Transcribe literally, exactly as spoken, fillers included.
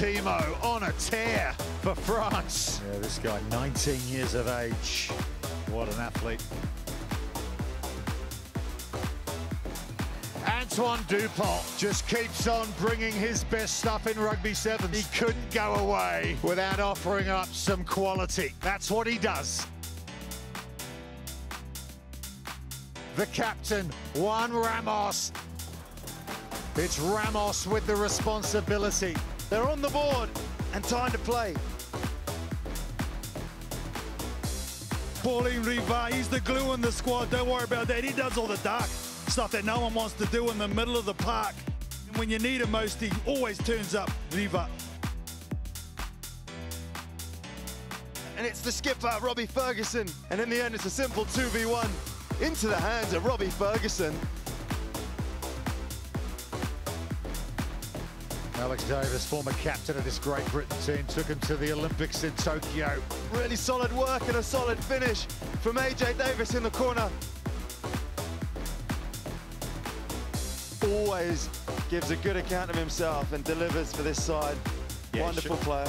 Timo on a tear for France. Yeah, this guy, nineteen years of age. What an athlete. Antoine Dupont just keeps on bringing his best stuff in rugby sevens. He couldn't go away without offering up some quality. That's what he does. The captain, Juan Ramos. It's Ramos with the responsibility. They're on the board and time to play. Paulin Riva, he's the glue in the squad. Don't worry about that. He does all the dark stuff that no one wants to do in the middle of the park. And when you need him most, he always turns up, Riva. And it's the skipper, Robbie Fergusson. And in the end, it's a simple two v one into the hands of Robbie Fergusson. Alex Davis, former captain of this Great Britain team, took him to the Olympics in Tokyo. Really solid work and a solid finish from A J Davis in the corner. Always gives a good account of himself and delivers for this side. Yeah, wonderful player.